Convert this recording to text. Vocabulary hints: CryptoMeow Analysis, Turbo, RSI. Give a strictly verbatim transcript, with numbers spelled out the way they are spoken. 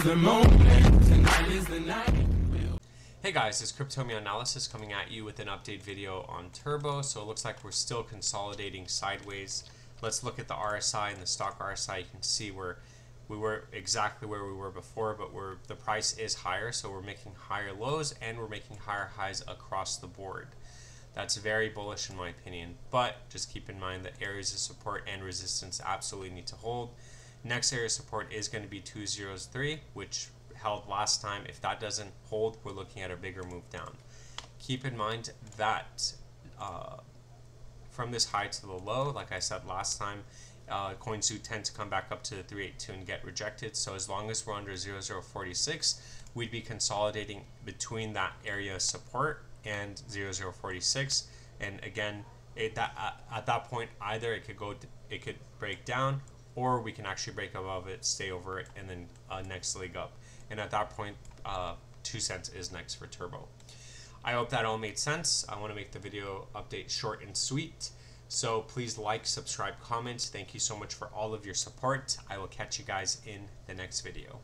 is the moment, tonight is the night. Hey guys, it's CryptoMeow Analysis coming at you with an update video on Turbo. So it looks like we're still consolidating sideways. Let's look at the R S I and the stock R S I. You can see we're we were exactly where we were before, but we're the price is higher, so we're making higher lows and we're making higher highs across the board. That's very bullish in my opinion, but just keep in mind that areas of support and resistance absolutely need to hold. Next area of support is going to be two oh three, which held last time. If that doesn't hold, we're looking at a bigger move down. Keep in mind that uh, from this high to the low, like I said last time, uh, coins do tend to come back up to the three eighty-two and get rejected. So as long as we're under zero zero forty-six, we'd be consolidating between that area of support and zero zero forty-six, and again it, that, uh, at that point either it could go it could break down, or we can actually break above it, stay over it, and then uh, next leg up, and at that point uh, two cents is next for Turbo. I hope that all made sense. I want to make the video update short and sweet, so please like, subscribe, comment. Thank you so much for all of your support. I will catch you guys in the next video.